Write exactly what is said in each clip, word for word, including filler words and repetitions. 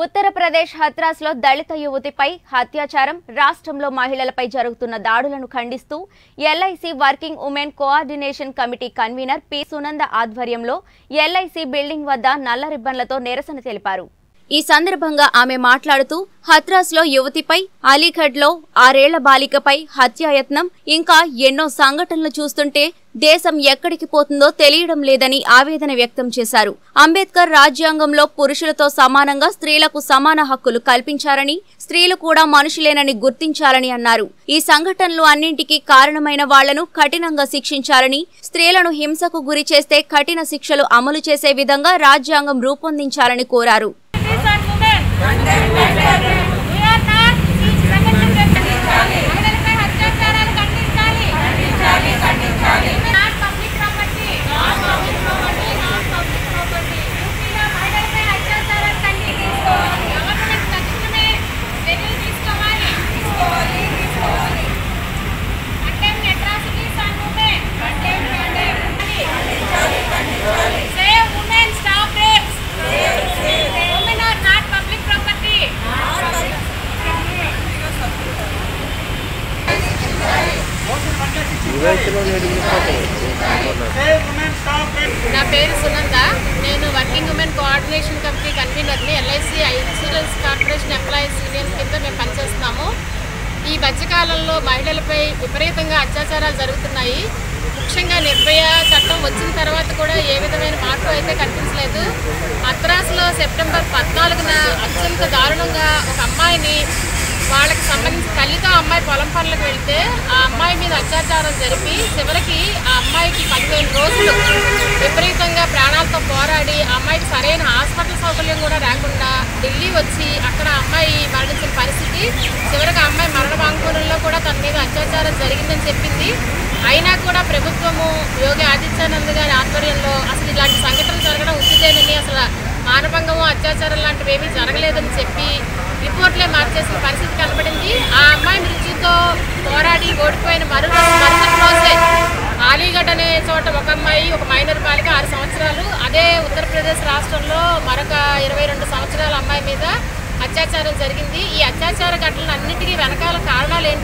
उत्तर प्रदेश हथ्रास लो दलित युवतिपై हत्याचारं राष्ट्रंलो महिళలపై జరుగుతున్న దాడులను ఖండిస్తూ LIC working women coordination committee convener P Sunanda ఆధ్వర్యంలో ఎల్ఐసి బిల్డింగ్ వద్ద నల్ల రిబ్బన్లతో నిరసన తెలిపారు। ఈ సందర్భంగా ఆమె మాట్లాడుతూ హత్రాస్ లో యువతిపై అలీఘడ్ లో ఆరేళ్ల బాలికపై హత్యాయత్నం ఇంకా ఎన్నో సంఘటనలు చూస్తుంటే దేశం ఎక్కడికి పోతుందో తెలియడం లేదని ఆవేదన వ్యక్తం చేశారు। అంబేద్కర్ రాజ్యాంగంలో పురుషులతో సమానంగా స్త్రీలకు సమాన హక్కులు కల్పించారని స్త్రీలు కూడా మనుషులేనని గుర్తించాలని అన్నారు। ఈ సంఘటనలు అన్నింటికీ కారణమైన వాళ్లను కఠినంగా శిక్షించాలని స్త్రీలను హింసకు గురి చేస్తే కఠిన శిక్షలు అమలు చేసే విధంగా రాజ్యాంగం రూపొందించాలని కోరారు। ना पेर सुनंद नैन working women coordination committee convener ने LIC insurance corporation employees union मैं पचे मध्यकाल महिपै विपरीत अत्याचार जरूरतनाई मुख्य निर्भय चट्टम वर्वा ये विधम मार्पे कद्रास सेप्टेंबर पदनालुगुन अत्यंत दारुण अम्मा వాళ్ళ సంబంధించి తల్లితో అమ్మాయి పొలం పనులకు వెళ్తే ఆ అమ్మాయి మీద అత్యాచారం జరిపి చివరికి ఆ అమ్మాయికి పదిహేను రోజులు విపరీతంగా ప్రాణాలతో పోరాడి ఆ అమ్మాయికి సరైన హాస్పిటల్ సౌకర్యం కూడా రాకుండా ఢిల్లీ వచ్చి అక్కడ అమ్మాయి మరణించిన పరిస్థితి, చివరికి ఆ అమ్మాయి మరణ వాంగ్మూలంలో కూడా తన మీద అత్యాచారం జరిగిందని చెప్పింది। అయినా కూడా ప్రభుత్వము యోగి ఆదిత్యానంద్ గారి ఆధ్వర్యంలో అసలు ఇలాంటి సంఘటనలు జరగడం ఉచితేనని అసలు మానభంగము అత్యాచారం లాంటివేమీ జరగలేదని చెప్పి रिपोर्टे मार्चे परस्थित कनबड़ी आ अम्मा मृत्यु तो होरा ओडिपोन मर मरस रोजे आलीगढ़ने चोट और अम्माई और मैनर बालिक आर संवसरा अदे उत्तर प्रदेश राष्ट्र में मरक इरवे रू संवर अम्मा मीद अत्याचार जी अत्याचार घटन अंटी वनकाल कारणाले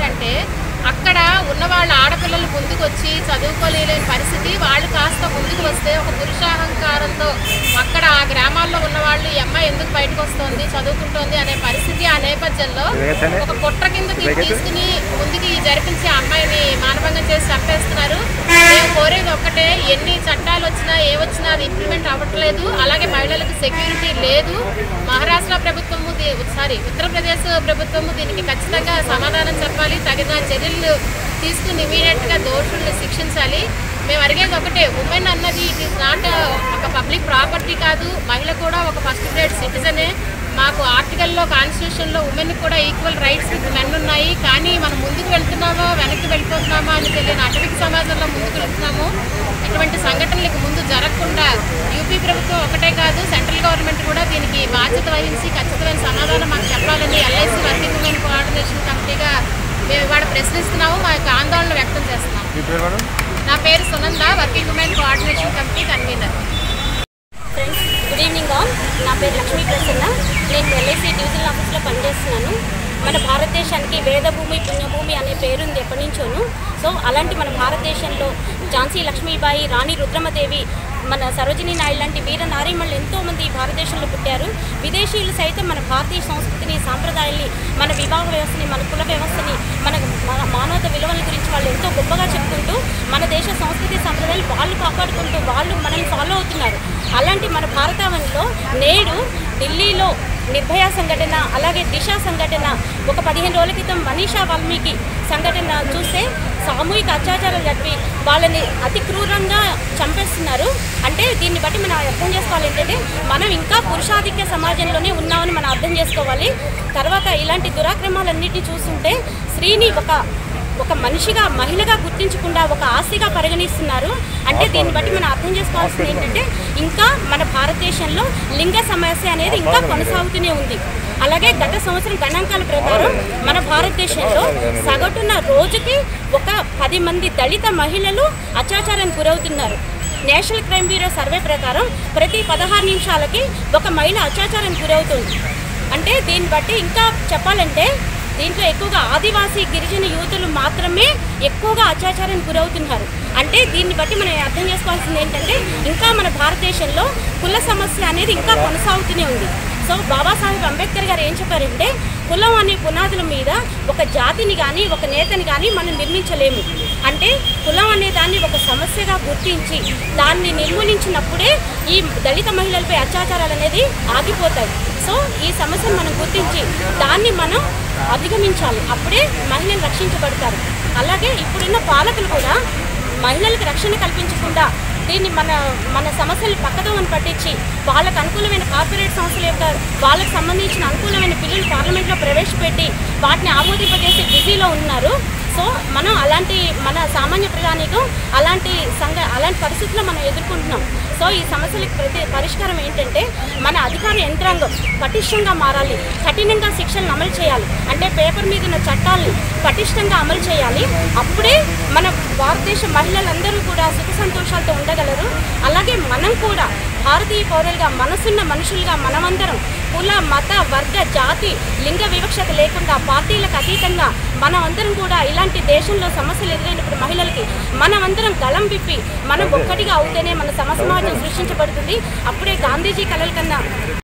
अड़ा उन्नवा आड़पिल मुंकोची चलेने पैस्थिफी वालू का मुझे वस्ते और पुरुषाहंकार तो अड़ आ ग्रमा ఉన్నవాళ్ళు ఈ అమ్మాయి ఎందుకు బయటికి వస్తుంది చదువుకుంటుంది అనే పరిస్థితి ఆ నేపథ్యంలో ఒక పొట్ట కిందకి తీసుకుని ముందుకి జరిపించి అమ్మాయిని మానభంగం చేసి చంపేస్తున్నారు। నేను కోరేది ఒక్కటే, ఎన్ని చట్టాలు వచ్చినా ఏ వచ్చినా అది ఇంప్లిమెంట్ అవ్వట్లేదు, అలాగే మహిళలకు సెక్యూరిటీ లేదు। మహారాష్ట్ర ప్రభుత్వము సారీ ఉత్తరప్రదేశ్ ప్రభుత్వము దీనికి ఖచ్చితంగా సమాధానం చెప్పాలి, తగిన చర్యలు తీసుకుని ఇమీడియట్గా దోషులను శిక్షించాలి। మేము అడిగేది ఒకటే, ఉమెన్ అన్నది ఇట్ ఈస్ నాట్ ఒక పబ్లిక్ ప్రాపర్టీ కాదు, మహిళ కూడా ఒక ఫస్ట్ గ్రేడ్ సిటిజనే। మాకు ఆర్టికల్లో కాన్స్టిట్యూషన్లో ఉమెన్ కూడా ఈక్వల్ రైట్స్ విత్ మెన్ ఉన్నాయి, కానీ మనం ముందుకు వెళ్తున్నామో వెనక్కి వెళ్ళిపోతున్నామో అని తెలియని అటవిక సమాజంలో ముందుకు వెళ్తున్నాము। ఇటువంటి సంఘటనలకు ముందు జరగకుండా యూపీ ప్రభుత్వం ఒకటే కాదు సెంట్రల్ గవర్నమెంట్ కూడా దీనికి బాధ్యత వహించి ఖచ్చితమైన సమాధానం మాకు చెప్పాలని ఎల్ఐసి వర్కింగ్ ఉమెన్ కోఆర్డినేషన్ కమిటీగా మేము ఇవాళ ప్రశ్నిస్తున్నాము, మా యొక్క ఆందోళన వ్యక్తం చేస్తున్నాము। నా పేరు Sunanda, working women coordination committee convener. Friends good evening all, నా పేరు లక్ష్మీ ప్రసన్న, నేను ఎల్ఐసి డివిజనల్ ఆఫీస్లో పనిచేస్తున్నాను। మన భారతదేశానికి వేదభూమి పుణ్యభూమి అనే పేరుంది ఎప్పటి నుంచోను। సో అలాంటి మన భారతదేశంలో ఝాన్సీ లక్ష్మీబాయి, రాణి రుద్రమదేవి, మన సరోజినీ నాయుడు లాంటి వీర నారీమణులు ఎంతోమంది భారతదేశంలో పుట్టారు। విదేశీయులు సైతం మన భారతీయ సంస్కృతిని, సాంప్రదాయాల్ని, మన వివాహ వ్యవస్థని, మన కుల వ్యవస్థని, మన మానవత విలువల గురించి వాళ్ళు ఎంతో గొప్పగా చెప్పుకుంటూ మన దేశ సంస్కృతి సంప్రదాయాలు వాళ్ళు కాపాడుకుంటూ వాళ్ళు మనల్ని ఫాలో అవుతున్నారు। అలాంటి మన భారతావనిలో నేడు ఢిల్లీలో నిర్భయ సంఘటన, అలాగే దిశ సంఘటన, ఒక పదిహేను రోజుల క్రితం మనీషా వాల్మీకి సంఘటన చూస్తే సామూహిక అత్యాచారాలు జరిపి వాళ్ళని అతి క్రూరంగా చంపేస్తున్నారు। అంటే దీన్ని బట్టి మనం అర్థం చేసుకోవాలి ఏంటంటే మనం ఇంకా పురుషాధిక్య సమాజంలోనే ఉన్నామని మనం అర్థం చేసుకోవాలి। తర్వాత ఇలాంటి దురాక్రమాలన్నింటినీ చూస్తుంటే స్త్రీని ఒక ఒక మనిషిగా, మహిళగా గుర్తించకుండా ఒక ఆస్తిగా పరిగణిస్తున్నారు। అంటే దీన్ని బట్టి మనం అర్థం చేసుకోవాల్సింది ఏంటంటే ఇంకా మన భారతదేశంలో లింగ సమస్య అనేది ఇంకా కొనసాగుతూనే ఉంది। అలాగే గత సంవత్సరం గణాంకాల ప్రకారం మన భారతదేశంలో సగటున రోజుకి ఒక పది మంది దళిత మహిళలు అత్యాచారానికి గురవుతున్నారు। నేషనల్ క్రైమ్ బ్యూరో సర్వే ప్రకారం ప్రతి పదహారు నిమిషాలకి ఒక మహిళ అత్యాచారానికి గురవుతుంది। అంటే దీని బట్టి ఇంకా చెప్పాలంటే దీంట్లో ఎక్కువగా ఆదివాసీ గిరిజన యువతులు మాత్రమే ఎక్కువగా అత్యాచారానికి గురవుతున్నారు। అంటే దీన్ని బట్టి మనం అర్థం చేసుకోవాల్సింది ఏంటంటే ఇంకా మన భారతదేశంలో కుల సమస్య అనేది ఇంకా కొనసాగుతూనే ఉంది। సో బాబాసాహెబ్ అంబేద్కర్ గారు ఏం చెప్పారంటే కులం అనే పునాదుల మీద ఒక జాతిని కానీ ఒక నేతని కానీ మనం నిర్మించలేము। అంటే కులం అనే దాన్ని ఒక సమస్యగా గుర్తించి దాన్ని నిర్మూలించినప్పుడే ఈ దళిత మహిళలపై అత్యాచారాలు అనేది ఆగిపోతాయి। సో ఈ సమస్యను మనం గుర్తించి దాన్ని మనం అధిగమించాలి, అప్పుడే మహిళలు రక్షించబడతారు। అలాగే ఇప్పుడున్న పాలకులు కూడా మహిళలకు రక్షణ కల్పించకుండా దీన్ని మన మన సమస్యలు పక్కదోవని పట్టించి వాళ్ళకు అనుకూలమైన కార్పొరేట్ సంస్థలు యొక్క వాళ్ళకు సంబంధించిన అనుకూలమైన బిల్లులు పార్లమెంట్లో ప్రవేశపెట్టి వాటిని ఆమోదింపజేసే బిజీలో ఉన్నారు। సో మనం అలాంటి మన సామాన్య ప్రజానీకం అలాంటి సంఘ అలాంటి పరిస్థితుల్లో మనం ఎదుర్కొంటున్నాం। సో ఈ సమస్యలకు ప్రతి పరిష్కారం ఏంటంటే మన అధికార యంత్రాంగం పటిష్టంగా మారాలి, కఠినంగా శిక్షలను అమలు చేయాలి। అంటే పేపర్ మీద ఉన్న చట్టాలను పటిష్టంగా అమలు చేయాలి, అప్పుడే మన భారతదేశ మహిళలందరూ కూడా సుఖ సంతోషాలతో ఉండగలరు। అలాగే మనం కూడా భారతీయ పౌరులుగా మనసున్న మనుషులుగా మనమందరం కుల మత వర్గ జాతి లింగ వివక్షత లేకుండా పార్టీలకు అతీతంగా మనం అందరం కూడా ఇలాంటి దేశంలో సమస్యలు ఎదురైనప్పుడు మహిళలకి మనమందరం గళం విప్పి మనం ఒక్కటిగా అవుతేనే మన సమ సమాజం సృష్టించబడుతుంది, అప్పుడే గాంధీజీ కలలు కన్నా